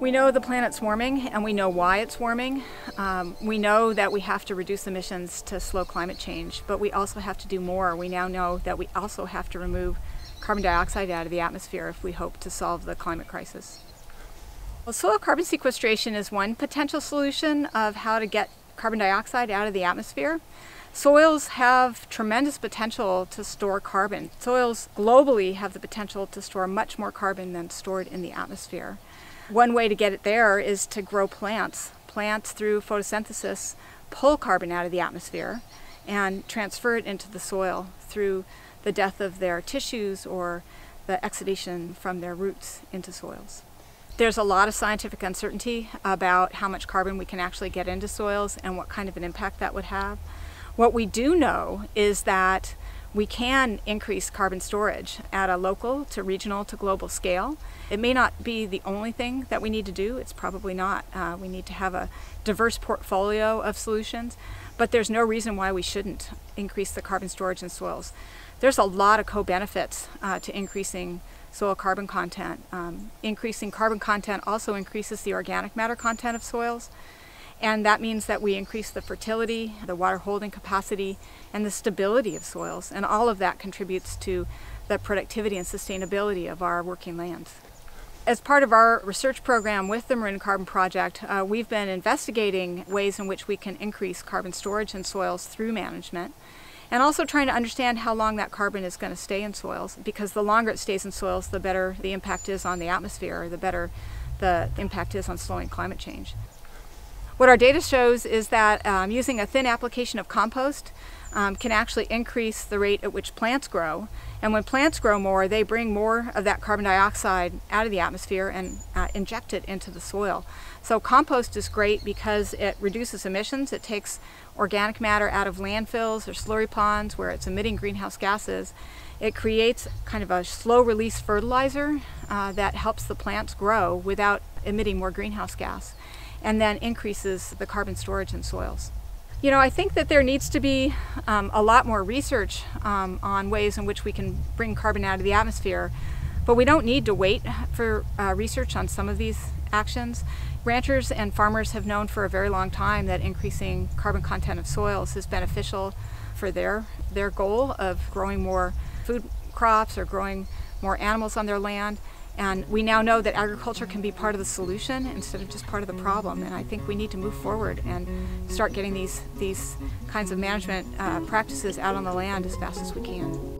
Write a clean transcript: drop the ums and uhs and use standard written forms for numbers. We know the planet's warming, and we know why it's warming. We know that we have to reduce emissions to slow climate change, but we also have to do more. We now know that we also have to remove carbon dioxide out of the atmosphere if we hope to solve the climate crisis. Well, soil carbon sequestration is one potential solution of how to get carbon dioxide out of the atmosphere. Soils have tremendous potential to store carbon. Soils globally have the potential to store much more carbon than stored in the atmosphere. One way to get it there is to grow plants. Plants, through photosynthesis, pull carbon out of the atmosphere and transfer it into the soil through the death of their tissues or the exudation from their roots into soils. There's a lot of scientific uncertainty about how much carbon we can actually get into soils and what kind of an impact that would have. What we do know is that we can increase carbon storage at a local to regional to global scale. It may not be the only thing that we need to do. It's probably not. We need to have a diverse portfolio of solutions, but there's no reason why we shouldn't increase the carbon storage in soils. There's a lot of co-benefits to increasing soil carbon content. Increasing carbon content also increases the organic matter content of soils. And that means that we increase the fertility, the water holding capacity, and the stability of soils. And all of that contributes to the productivity and sustainability of our working lands. As part of our research program with the Marin Carbon Project, we've been investigating ways in which we can increase carbon storage in soils through management, and also trying to understand how long that carbon is going to stay in soils, because the longer it stays in soils, the better the impact is on the atmosphere, the better the impact is on slowing climate change. What our data shows is that using a thin application of compost can actually increase the rate at which plants grow. And when plants grow more, they bring more of that carbon dioxide out of the atmosphere and inject it into the soil. So compost is great because it reduces emissions. It takes organic matter out of landfills or slurry ponds where it's emitting greenhouse gases. It creates kind of a slow release fertilizer that helps the plants grow without emitting more greenhouse gas, and then increases the carbon storage in soils. You know, I think that there needs to be a lot more research on ways in which we can bring carbon out of the atmosphere, but we don't need to wait for research on some of these actions. Ranchers and farmers have known for a very long time that increasing carbon content of soils is beneficial for their goal of growing more food crops or growing more animals on their land. And we now know that agriculture can be part of the solution instead of just part of the problem. And I think we need to move forward and start getting these kinds of management practices out on the land as fast as we can.